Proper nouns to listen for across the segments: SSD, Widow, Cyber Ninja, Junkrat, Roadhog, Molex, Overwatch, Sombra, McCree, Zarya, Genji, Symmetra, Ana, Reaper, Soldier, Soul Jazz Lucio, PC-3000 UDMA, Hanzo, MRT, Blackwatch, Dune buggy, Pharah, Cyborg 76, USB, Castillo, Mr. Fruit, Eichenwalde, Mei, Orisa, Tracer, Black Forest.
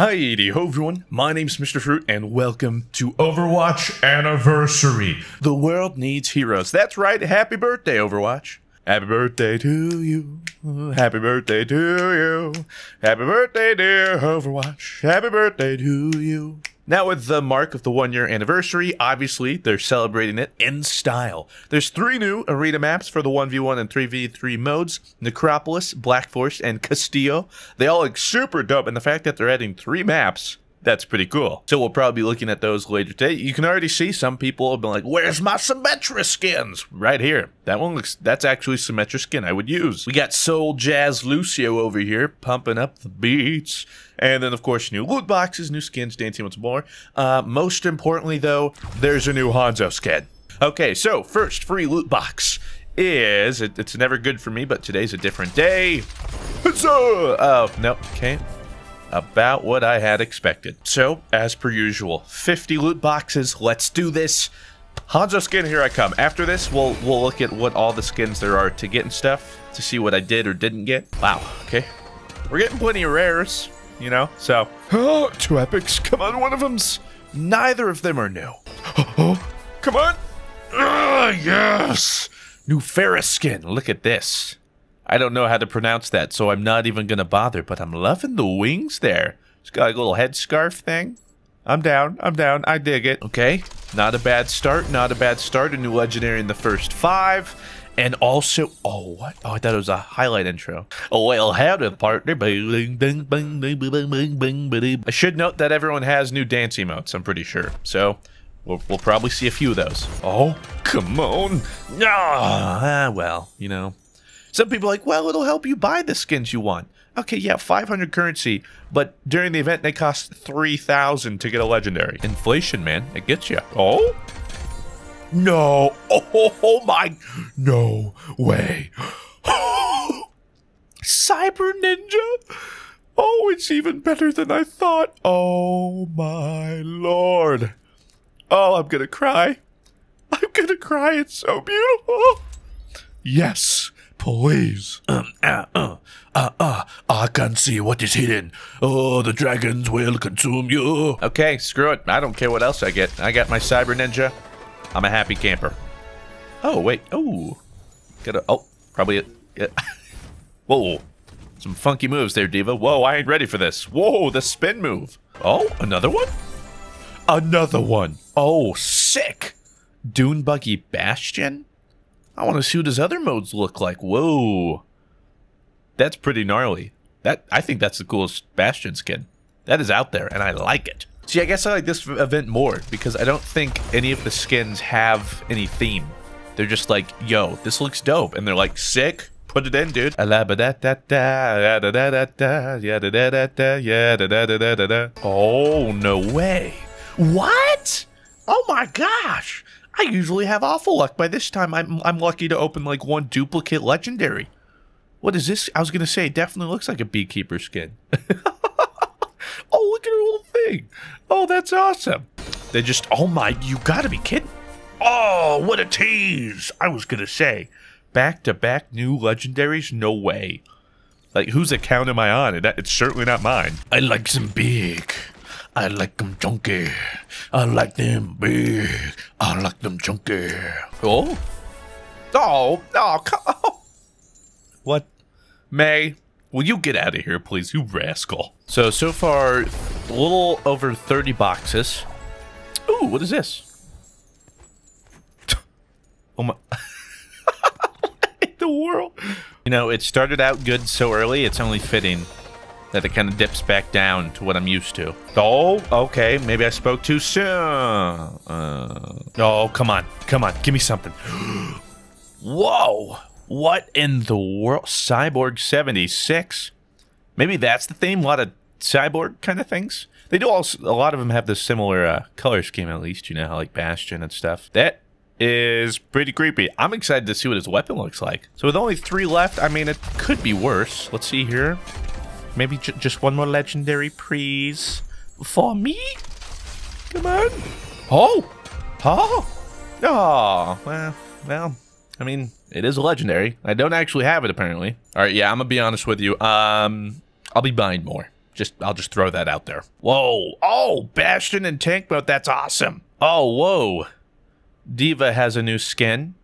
Hi, ho everyone, my name's Mr. Fruit, and welcome to Overwatch Anniversary. The world needs heroes. That's right, happy birthday, Overwatch. Happy birthday to you. Happy birthday to you. Happy birthday, dear Overwatch. Happy birthday to you. Now, with the mark of the one-year anniversary, obviously, they're celebrating it in style. There's three new arena maps for the 1v1 and 3v3 modes, Necropolis, Black Forest, and Castillo. They all look super dope, and the fact that they're adding three maps, that's pretty cool. So we'll probably be looking at those later today. You can already see some people have been like, where's my Symmetra skins? Right here. That one looks, that's actually Symmetra skin I would use. We got Soul Jazz Lucio over here, pumping up the beats. And then, of course, new loot boxes, new skins, dancing once more. Most importantly, though, there's a new Hanzo skin. Okay, so first free loot box is, it's never good for me, but today's a different day. So, oh, no, okay. About what I had expected. So, as per usual, 50 loot boxes, let's do this. Hanzo skin, here I come. After this, we'll look at what all the skins there are to get and stuff, to see what I did or didn't get. Wow, okay. We're getting plenty of rares, you know, so. Oh, two epics, come on, one of them's. Neither of them are new. Oh, come on. Yes. New Pharah skin, look at this. I don't know how to pronounce that, so I'm not even gonna bother, but I'm loving the wings there. It's got like a little headscarf thing. I'm down, I dig it. Okay, not a bad start, a new legendary in the first five. And also, oh, what? Oh, I thought it was a highlight intro. Oh, well, howdy, partner. I should note that everyone has new dance emotes, I'm pretty sure, so we'll probably see a few of those. Oh, come on. Ah, well, you know. Some people are like, well, it'll help you buy the skins you want. Okay, yeah, 500 currency, but during the event, they cost 3,000 to get a legendary. Inflation, man, it gets you. Oh? No. Oh my. No way. Cyber Ninja? Oh, it's even better than I thought. Oh my lord. Oh, I'm gonna cry. I'm gonna cry. It's so beautiful. Yes. Please. I can't see what is hidden. Oh, the dragons will consume you. Okay, screw it. I don't care what else I get. I got my Cyber Ninja. I'm a happy camper. Oh, wait. Oh. Gotta. Oh, probably. Whoa. Some funky moves there, D.Va. Whoa, I ain't ready for this. Whoa, the spin move. Oh, another one? Another one. Oh, sick. Dune buggy Bastion? I want to see what his other modes look like. Whoa. That's pretty gnarly. That, I think that's the coolest Bastion skin. That is out there, and I like it. See, I guess I like this event more, because I don't think any of the skins have any theme. They're just like, yo, this looks dope. And they're like, sick, put it in, dude. Oh, no way. What? Oh, my gosh. I usually have awful luck. By this time, I'm lucky to open like one duplicate legendary. What is this? I was gonna say, it definitely looks like a beekeeper skin. Oh, look at her little thing. Oh, that's awesome. They just, oh my, you gotta be kidding. Oh, what a tease. I was gonna say, back to back new legendaries, no way. Like, whose account am I on? It's certainly not mine. I like some big. I like them chunky. I like them big. I like them chunky. Oh? Oh, no, come on. What? Mei, will you get out of here, please, you rascal? So far, a little over 30 boxes. Ooh, what is this? Oh my. What in the world? You know, it started out good so early, it's only fitting that it kind of dips back down to what I'm used to. Oh, okay, maybe I spoke too soon. Oh, come on, give me something. Whoa, what in the world? Cyborg 76? Maybe that's the theme, a lot of cyborg kind of things. They do also, a lot of them have the similar color scheme at least, you know, like Bastion and stuff. That is pretty creepy. I'm excited to see what his weapon looks like. So with only 3 left, I mean, it could be worse. Let's see here. Maybe just one more legendary, please. For me? Come on. Oh! Oh! Oh, well, I mean, it is a legendary. I don't actually have it, apparently. All right, yeah, I'm gonna be honest with you. I'll be buying more. I'll just throw that out there. Whoa. Oh, Bastion and Tank Boat. That's awesome. Oh, whoa. D.Va has a new skin.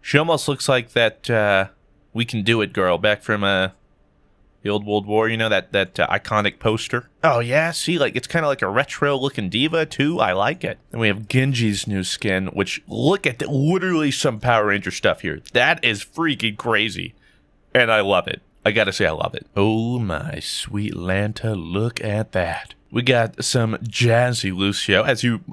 She almost looks like that We Can Do It girl back from the old World War, you know, that iconic poster. Oh, yeah, see, like, it's kind of like a retro-looking D.Va, too. I like it. And we have Genji's new skin, which, look at that, literally some Power Ranger stuff here. That is freaking crazy, and I love it. I gotta say, I love it. Oh, my sweet Lanta, look at that. We got some jazzy Lucio.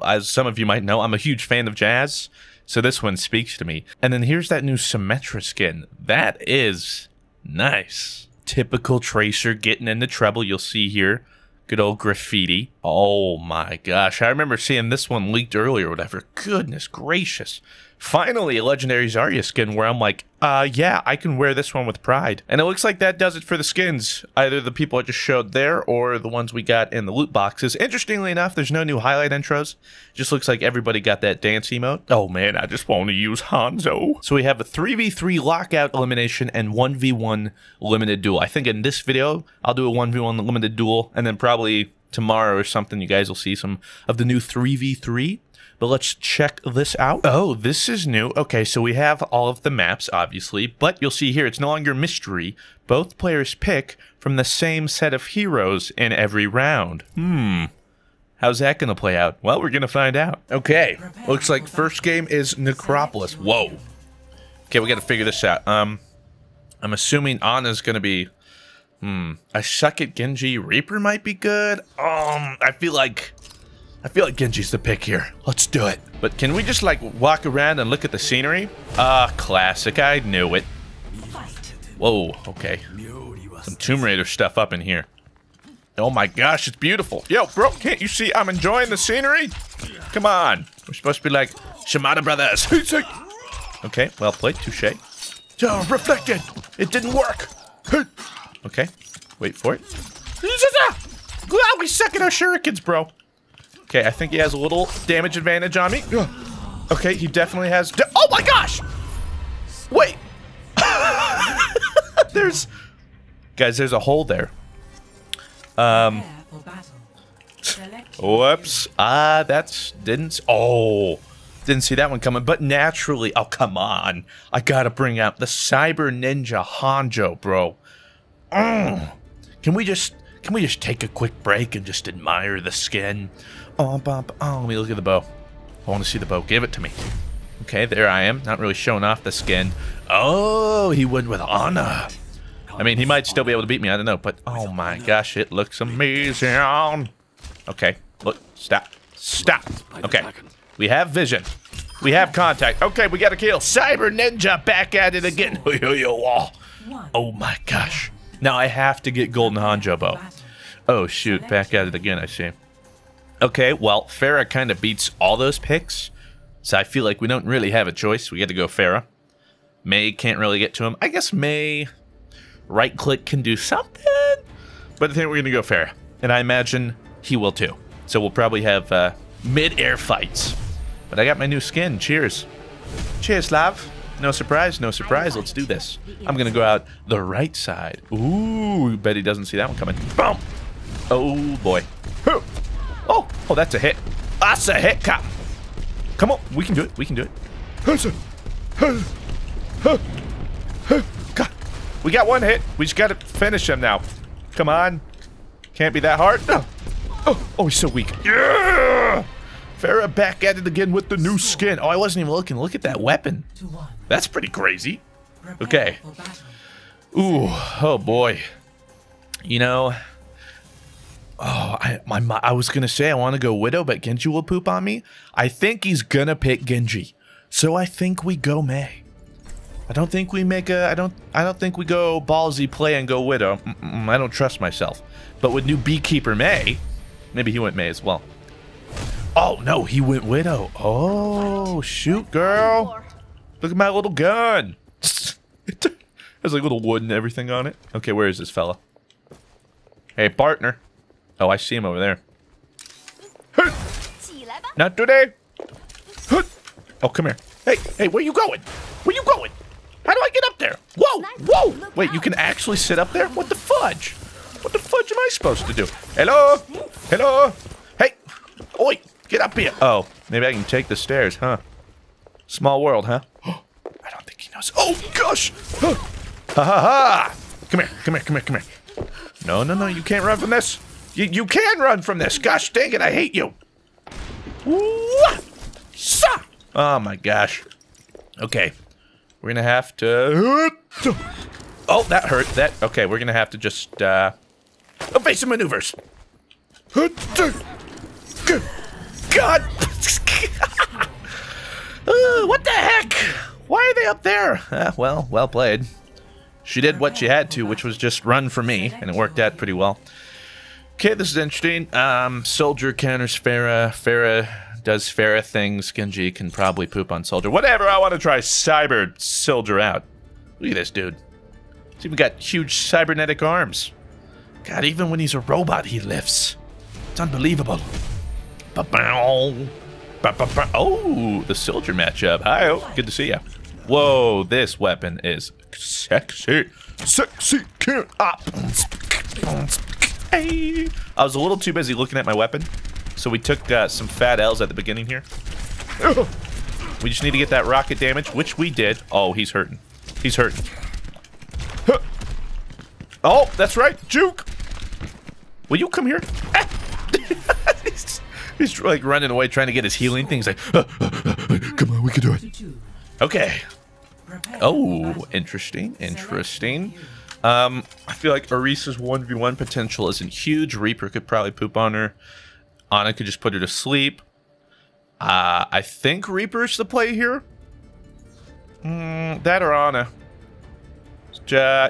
As some of you might know, I'm a huge fan of jazz, so this one speaks to me. And then here's that new Symmetra skin. That is nice. Typical Tracer getting into trouble. You'll see here, good old graffiti. Oh my gosh, I remember seeing this one leaked earlier or whatever. Goodness gracious. Finally, a legendary Zarya skin where I'm like, yeah, I can wear this one with pride. And it looks like that does it for the skins. Either the people I just showed there or the ones we got in the loot boxes. Interestingly enough, there's no new highlight intros. Just looks like everybody got that dance emote. Oh man, I just want to use Hanzo. So we have a 3v3 lockout elimination and 1v1 limited duel. I think in this video, I'll do a 1v1 limited duel, and then probably tomorrow or something, you guys will see some of the new 3v3. But let's check this out. Oh, this is new. Okay, so we have all of the maps, obviously, but you'll see here it's no longer mystery. Both players pick from the same set of heroes in every round. Hmm. How's that going to play out? Well, we're going to find out. Okay, looks like first game is Necropolis. Whoa. Okay, we got to figure this out. I'm assuming Ana's going to be... I suck at Genji. Reaper might be good. I feel like Genji's the pick here. Let's do it. But can we just, like, walk around and look at the scenery? Ah, classic. I knew it. Whoa, okay. Some Tomb Raider stuff up in here. Oh my gosh, it's beautiful. Yo, bro, can't you see I'm enjoying the scenery? Come on. We're supposed to be like Shimada Brothers. Okay, well played. Touche. Oh, reflected. It didn't work. Okay, wait for it. Oh, we suck at our shurikens, bro. Okay, I think he has a little damage advantage on me. Okay, he definitely has... Oh my gosh! Wait! There's... Guys, there's a hole there. Whoops. That's... Didn't... Oh! Didn't see that one coming, but naturally... Oh, come on. I gotta bring out the Cyber Ninja Hanzo, bro. Can we just take a quick break and just admire the skin? Oh, let me look at the bow. I want to see the bow. Give it to me. Okay, there I am. Not really showing off the skin. Oh, he went with Ana. I mean, he might still be able to beat me. I don't know, but oh my gosh, it looks amazing. Okay, look, stop. Stop. Okay, we have vision. We have contact. Okay, we got a kill. Cyber Ninja back at it again. Oh my gosh. Now I have to get Golden Hanzo bow. Oh shoot, back at it again, I see. Okay, well, Pharah kind of beats all those picks, so I feel like we don't really have a choice. We got to go Pharah. Mei can't really get to him. I guess Mei right-click can do something, but I think we're going to go Pharah, and I imagine he will too. So we'll probably have mid-air fights, but I got my new skin. Cheers. Cheers, love. No surprise, no surprise. Let's do this. I'm going to go out the right side. Ooh, bet he doesn't see that one coming. Boom. Oh, boy. Oh, that's a hit. That's a hit, cop. Come on. We can do it. We can do it. God. We got one hit. We just got to finish him now. Come on. Can't be that hard. No. Oh, he's so weak. Yeah. Pharah back at it again with the new skin. Oh, I wasn't even looking. Look at that weapon. That's pretty crazy. Okay. Ooh. Oh, boy. You know... Oh, I was going to say I want to go Widow, but Genji will poop on me. I think he's going to pick Genji. So I think we go Mei. I don't think we make a... I don't think we go ballsy play and go Widow. I don't trust myself. But with new Beekeeper Mei... Maybe he went Mei as well. Oh, no, he went Widow. Oh, shoot, girl. Look at my little gun. It has like little wood and everything on it. Okay, where is this fella? Hey, partner. Oh, I see him over there. Not today. Oh, come here. Hey, where you going? Where you going? How do I get up there? Whoa, whoa. Wait, you can actually sit up there? What the fudge? What the fudge am I supposed to do? Hello? Hello? Hey! Oi! Get up here! Oh, maybe I can take the stairs, huh? Small world, huh? I don't think he knows. Oh, gosh! Ha ha ha! Come here, come here, come here, come here. No, no, no, you can't run from this. You can run from this. Gosh dang it, I hate you. Oh my gosh. Okay. We're gonna have to... Oh, that hurt. That... Okay, we're gonna have to just, evade some maneuvers. God! What the heck? Why are they up there? Well, well played. She did what she had to, which was just run for me, and it worked out pretty well. Okay, this is interesting. Soldier counters Pharah. Pharah does Pharah things. Genji can probably poop on Soldier. Whatever, I want to try Cyber Soldier out. Look at this dude. He's even got huge cybernetic arms. God, even when he's a robot, he lifts. It's unbelievable. Ba-bow. Ba-ba-ba. Oh, the Soldier matchup. Hi, oh, good to see you. Whoa, this weapon is sexy. Sexy can't up. Hey. I was a little too busy looking at my weapon, so we took some fat L's at the beginning here. We just need to get that rocket damage, which we did. Oh, he's hurting. He's hurting. Huh. Oh, that's right. Juke. Will you come here? He's like running away trying to get his healing things. Like, come on, we can do it. Okay. Oh, interesting. Interesting. I feel like Orisa's 1v1 potential isn't huge. Reaper could probably poop on her. Ana could just put her to sleep. I think Reaper's the play here. That or Ana.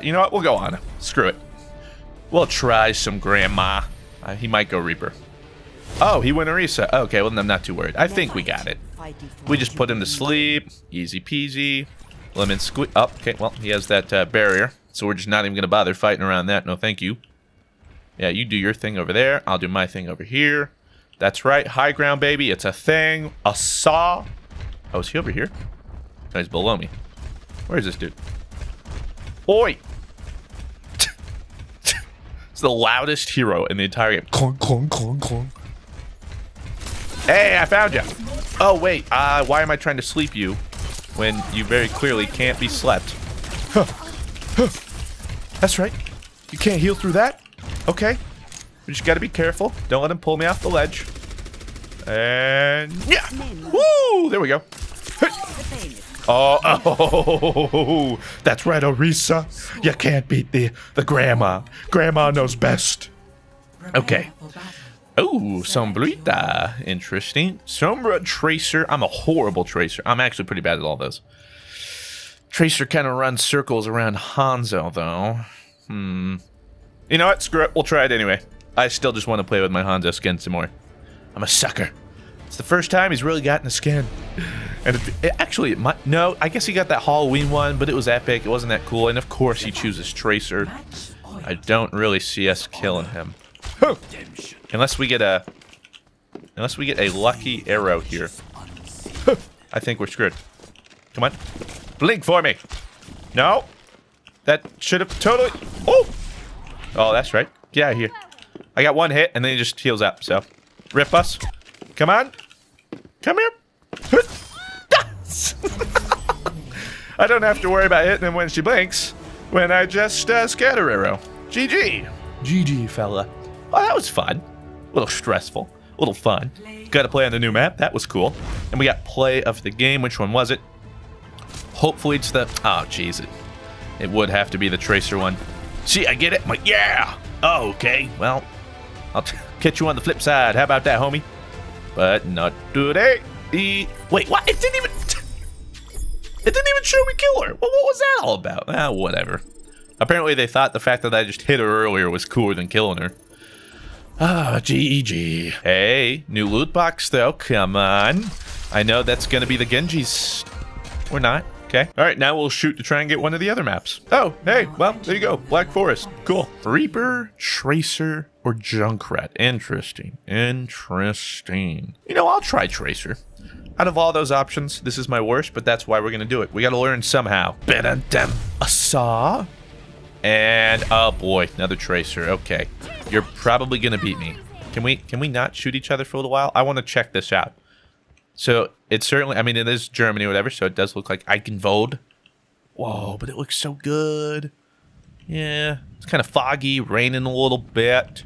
You know what? We'll go Ana. Screw it. We'll try some Grandma. He might go Reaper. Oh, he went Orisa. Okay, well, I'm not too worried. I think we got it. We just put him to sleep. Easy peasy. Lemon squeeze. Oh, okay, well, he has that barrier. So we're just not even going to bother fighting around that. No, thank you. Yeah, you do your thing over there. I'll do my thing over here. That's right. High ground, baby. It's a thing. A saw. Oh, is he over here? No, he's below me. Where is this dude? Oi! It's the loudest hero in the entire game. Clunk, clunk, clunk, clunk. Hey, I found you. Oh, wait. Why am I trying to sleep you when you very clearly can't be slept? Huh. Huh. That's right. You can't heal through that. Okay. We just gotta be careful. Don't let him pull me off the ledge. And yeah. Woo! There we go. Oh, oh, that's right, Orisa. You can't beat the grandma. Grandma knows best. Okay. Oh, Sombrita. Interesting. Sombra, Tracer. I'm a horrible Tracer. I'm actually pretty bad at all those. Tracer kind of runs circles around Hanzo, though. Hmm. You know what? Screw it. We'll try it anyway. I still just want to play with my Hanzo skin some more. I'm a sucker. It's the first time he's really gotten a skin. And it might... No, I guess he got that Halloween one, but it was epic. It wasn't that cool. And, of course, he chooses Tracer. I don't really see us killing him. Oh. Unless we get a... Unless we get a lucky arrow here. Oh. I think we're screwed. Come on. Blink for me. No. That should have totally... Oh! Oh, that's right. Yeah, here. I got one hit, and then he just heals up, so... Rip us. Come on. Come here. I don't have to worry about hitting him when she blinks. When I just scatter arrow. GG. GG, fella. Oh, that was fun. A little stressful. A little fun. Got to play on the new map. That was cool. And we got play of the game. Which one was it? Hopefully it's the... Oh, jeez. It would have to be the Tracer one. See, I get it. I'm like, yeah. Oh, okay. Well, I'll catch you on the flip side. How about that, homie? But not today. Wait, what? It didn't even... It didn't even show me kill her. Well, what was that all about? Ah, whatever. Apparently they thought the fact that I just hit her earlier was cooler than killing her. Ah, GG. Hey, new loot box though. Come on. I know that's going to be the Genji's. Or not. Okay. All right, now we'll shoot to try and get one of the other maps. Oh, hey, well, there you go. Black Forest. Cool. Reaper, Tracer, or Junkrat. Interesting. Interesting. You know, I'll try Tracer. Out of all those options, this is my worst, but that's why we're going to do it. We got to learn somehow. Better than a saw. And oh boy, another Tracer. Okay, you're probably gonna beat me. Can we not shoot each other for a little while? I want to check this out. So it's certainly, I mean, it is Germany or whatever, so it does look like Eichenwalde. Whoa, but it looks so good. Yeah, it's kind of foggy, raining a little bit.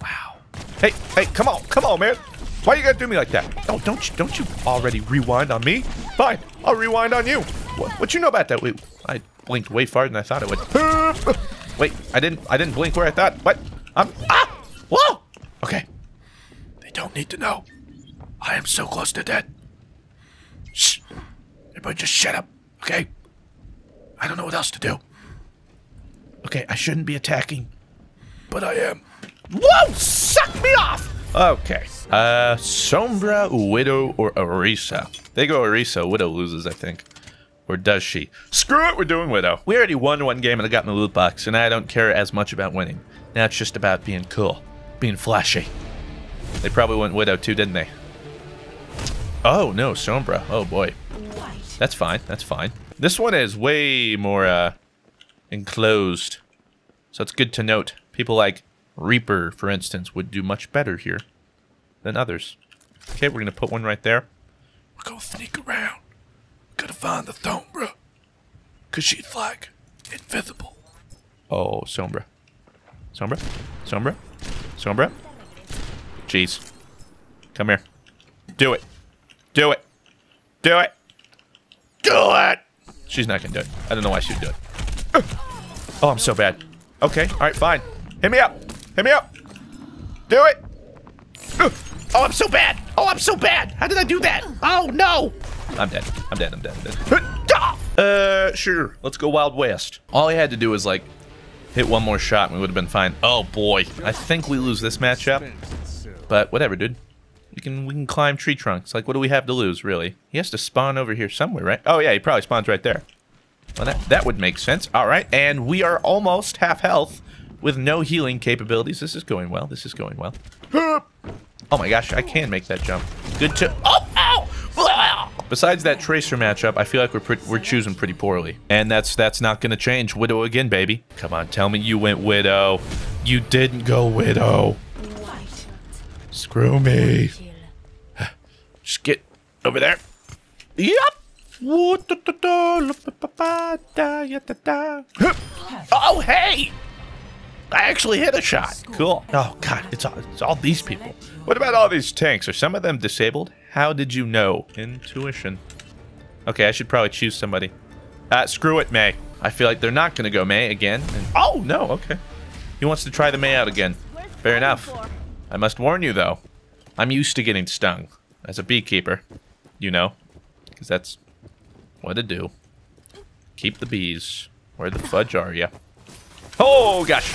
Wow. Hey, hey, come on, man. Why you gotta do me like that? No, don't you already rewind on me? Fine, I'll rewind on you. What you know about that? Wait, I blinked way farther than I thought it would. Wait, I didn't blink where I thought. What? I'm ah! Whoa! Okay. They don't need to know. I am so close to death. Shh. Everybody just shut up, okay? I don't know what else to do. Okay, I shouldn't be attacking, but I am. Whoa! Suck me off! Okay. Sombra, Widow, or Orisa. They go Orisa. Widow loses, I think. Or does she? Screw it, we're doing Widow. We already won one game and I got in the loot box, and I don't care as much about winning. Now it's just about being cool. Being flashy. They probably went Widow too, didn't they? Oh, no, Sombra. Oh, boy. That's fine, that's fine. This one is way more, enclosed. So it's good to note. People like Reaper, for instance, would do much better here than others. Okay, we're gonna put one right there. We're gonna sneak around. We gotta find the Sombra. Cause she's like invisible. Oh, Sombra. Sombra? Sombra? Sombra? Jeez. Come here. Do it. Do it. Do it. Do it! She's not gonna do it. I don't know why she'd do it. Oh, I'm so bad. Okay, alright, fine. Hit me up! Hit me up! Do it! Oh, I'm so bad! Oh, I'm so bad! How did I do that? Oh, no! I'm dead. I'm dead. I'm dead. I'm dead. Sure. Let's go Wild West. All I had to do was, like, hit one more shot and we would have been fine. Oh, boy. I think we lose this matchup. But whatever, dude. We can climb tree trunks. Like, what do we have to lose, really? He has to spawn over here somewhere, right? Oh, yeah, he probably spawns right there. Well, that would make sense. All right, and we are almost half health with no healing capabilities. This is going well. This is going well. Oh, my gosh, I can make that jump. Good to... Oh, ow! Besides that Tracer matchup, I feel like we're choosing pretty poorly. And that's not going to change. Widow again, baby. Come on, tell me you went Widow. You didn't go Widow. What? Screw me. Just get over there. Yep. Oh, hey! I actually hit a shot. Cool. Oh, God, it's all these people. What about all these tanks? Are some of them disabled? How did you know? Intuition. Okay, I should probably choose somebody. Screw it, Mei. I feel like they're not going to go Mei again. And, oh, no, okay. He wants to try the Mei out again. Fair enough. I must warn you, though. I'm used to getting stung as a beekeeper, you know, because that's... what to do. Keep the bees. Where the fudge are ya? Oh, gosh.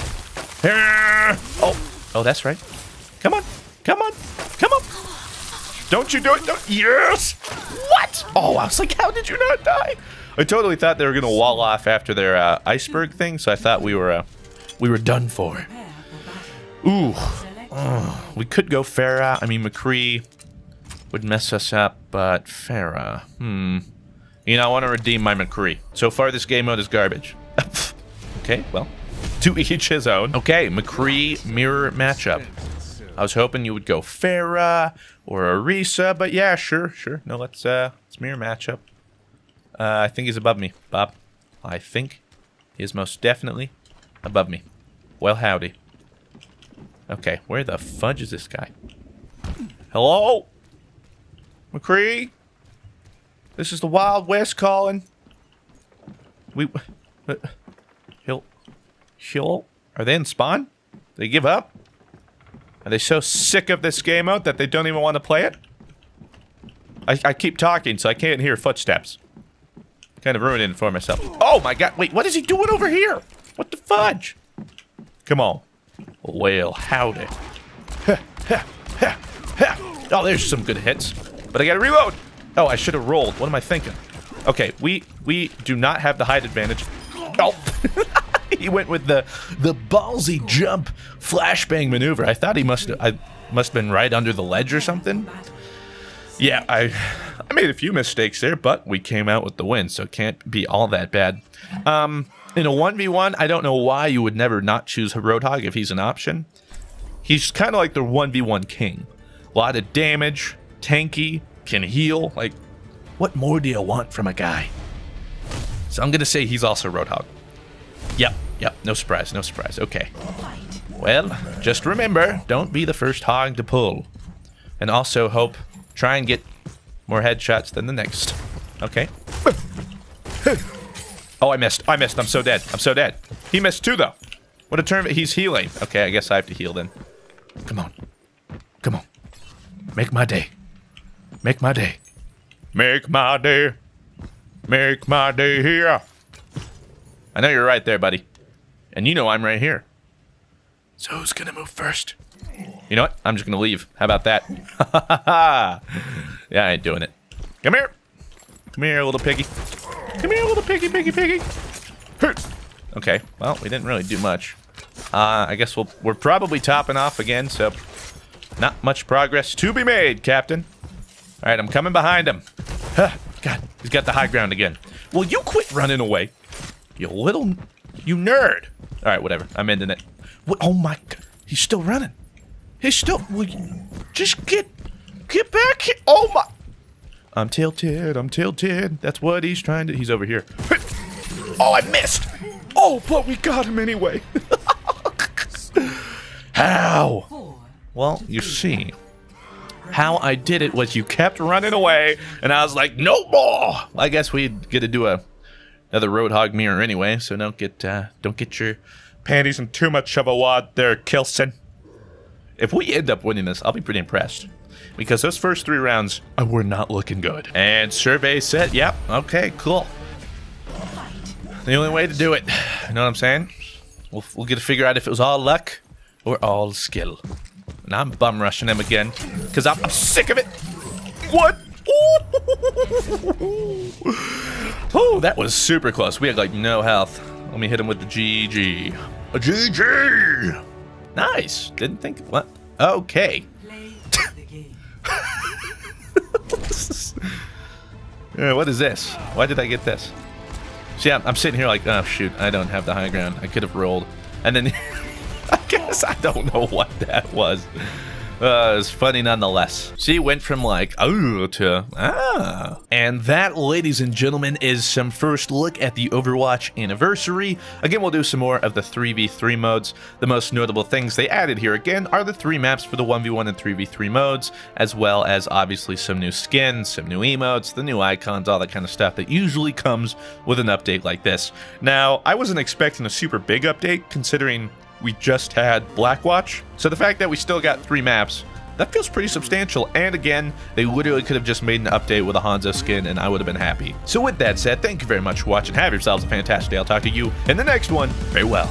Oh, oh, that's right. Come on. Come on. Come on. Don't you do it. Don't. Yes. What? Oh, I was like, how did you not die? I totally thought they were going to wall off after their iceberg thing, so I thought we were done for. Ooh. We could go Pharah. I mean, McCree would mess us up, but Pharah. Hmm. You know, I want to redeem my McCree. So far, this game mode is garbage. Okay, well, to each his own. Okay, McCree mirror matchup. I was hoping you would go Pharah or Orisa, but yeah, sure, sure. No, let's mirror matchup. I think he's above me, Bob. I think he is most definitely above me. Well, howdy. Okay, where the fudge is this guy? Hello? McCree? This is the Wild West calling. Are they in spawn? They give up? Are they so sick of this game mode that they don't even want to play it? I keep talking, so I can't hear footsteps. Kind of ruining it for myself. Oh my god, wait, what is he doing over here? What the fudge? Come on. Well, howdy. Oh, there's some good hits. But I gotta reload. Oh, I should have rolled. What am I thinking? Okay, we do not have the height advantage. Oh, he went with the ballsy jump flashbang maneuver. I thought he must have been right under the ledge or something. Yeah, I made a few mistakes there, but we came out with the win, so it can't be all that bad. In a 1v1, I don't know why you would never not choose Roadhog if he's an option. He's kind of like the 1v1 king. A lot of damage, tanky, can heal. Like, what more do you want from a guy? So I'm going to say he's also Roadhog. Yep, yep, no surprise, no surprise. Okay. Well, just remember, don't be the first hog to pull. And also hope, try and get more headshots than the next. Okay. Oh, I missed. I missed. I'm so dead. I'm so dead. He missed too, though. What a turn. He's healing. Okay, I guess I have to heal then. Come on. Come on. Make my day. Make my day. Make my day. Make my day here. I know you're right there, buddy. And you know I'm right here. So who's going to move first? You know what? I'm just going to leave. How about that? Yeah, I ain't doing it. Come here. Come here, little piggy. Come here, little piggy, piggy, piggy. Hurt. Okay, well, we didn't really do much. I guess we're probably topping off again, so not much progress to be made, Captain. All right, I'm coming behind him. Huh, God, he's got the high ground again. Will you quit running away? You nerd. All right, whatever. I'm ending it. What? Oh, my God. He's still running. He's still... Will you just get back here. Oh, my... I'm tilted, I'm tilted. That's what he's trying to... He's over here. Oh, I missed. Oh, but we got him anyway. How? Well, you see, how I did it was you kept running away, and I was like, no more. I guess we get to do another Roadhog mirror anyway, so don't get your panties in too much of a wad there, Kilson. If we end up winning this, I'll be pretty impressed. Because those first three rounds were not looking good. And survey said, yep, okay, cool. The only way to do it, you know what I'm saying? We'll get to figure out if it was all luck or all skill. And I'm bum rushing him again, because I'm sick of it. What? Oh, that was super close. We had like no health. Let me hit him with the GG. A GG! Nice, didn't think, what? Okay. What is this? Why did I get this? See, I'm sitting here like, oh shoot, I don't have the high ground. I could have rolled. And then, I guess I don't know what that was. It was funny nonetheless. See, went from like, oh, to, ah. And that, ladies and gentlemen, is some first look at the Overwatch anniversary. Again, we'll do some more of the 3v3 modes. The most notable things they added here, again, are the three maps for the 1v1 and 3v3 modes, as well as obviously some new skins, some new emotes, the new icons, all that kind of stuff that usually comes with an update like this. Now, I wasn't expecting a super big update, considering we just had Blackwatch. So the fact that we still got three maps, that feels pretty substantial. And again, they literally could have just made an update with a Hanzo skin and I would have been happy. So with that said, thank you very much for watching. Have yourselves a fantastic day. I'll talk to you in the next one. Farewell.